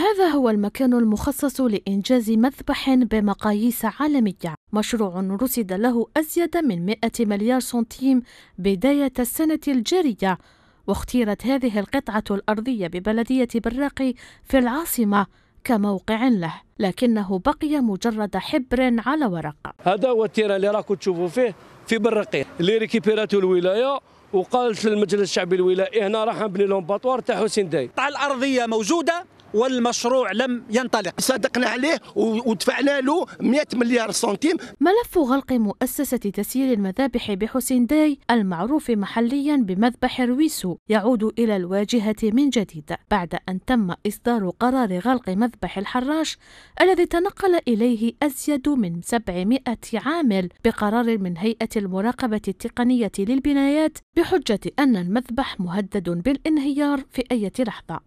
هذا هو المكان المخصص لإنجاز مذبح بمقاييس عالمية، مشروع رصد له أزيد من 100 مليار سنتيم بداية السنة الجارية. واختيرت هذه القطعة الأرضية ببلدية ببراقي في العاصمة كموقع له، لكنه بقي مجرد حبر على ورق. هذا هو التيران اللي راكم تشوفوا فيه في ببراقي اللي ريكيبيراتو الولاية وقالت للمجلس الشعبي الولائي هنا راح نبني لهم بطوار تاع حسين داي. القطعة الأرضية موجودة والمشروع لم ينطلق. صدقنا عليه ودفعنا له 100 مليار سنتيم. ملف غلق مؤسسة تسيير المذابح بحسين داي المعروف محليا بمذبح رويسو يعود إلى الواجهة من جديد بعد أن تم إصدار قرار غلق مذبح الحراش الذي تنقل إليه أزيد من 700 عامل بقرار من هيئة المراقبة التقنية للبنايات بحجة أن المذبح مهدد بالانهيار في أي لحظة.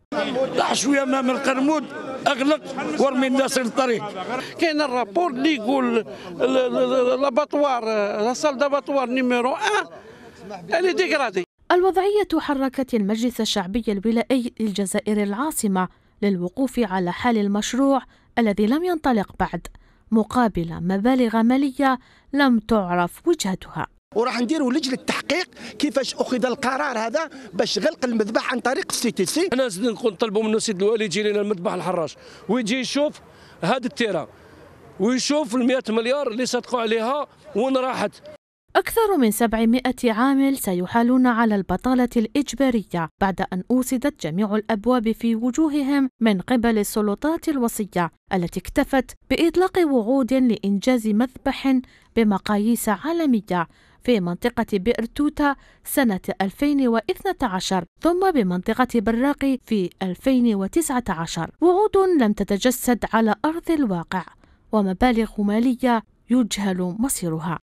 طاح شويه من القرمود اغلق وارمي الناس للطريق. كاين الرابور اللي يقول لاباطوار لاصال داباطوار نيميرو 1 اللي ديغرادي. الوضعيه حركت المجلس الشعبي الولائي للجزائر العاصمه للوقوف على حال المشروع الذي لم ينطلق بعد مقابل مبالغ ماليه لم تعرف وجهتها. وراح نديروا لجنه التحقيق كيفاش اخذ القرار هذا باش غلق المذبح عن طريق السي تي سي. انا زدنا نطلبوا منه السيد الوالي يجي لنا المذبح الحراش ويجي يشوف هذا التيران ويشوف ال 100 مليار اللي صدقوا عليها وين راحت. أكثر من 700 عامل سيحالون على البطالة الإجبارية بعد أن أوسدت جميع الأبواب في وجوههم من قبل السلطات الوصية التي اكتفت بإطلاق وعود لإنجاز مذبح بمقاييس عالمية في منطقة بئر توتا سنة 2012 ثم بمنطقة ببراقي في 2019، وعود لم تتجسد على أرض الواقع ومبالغ مالية يجهل مصيرها.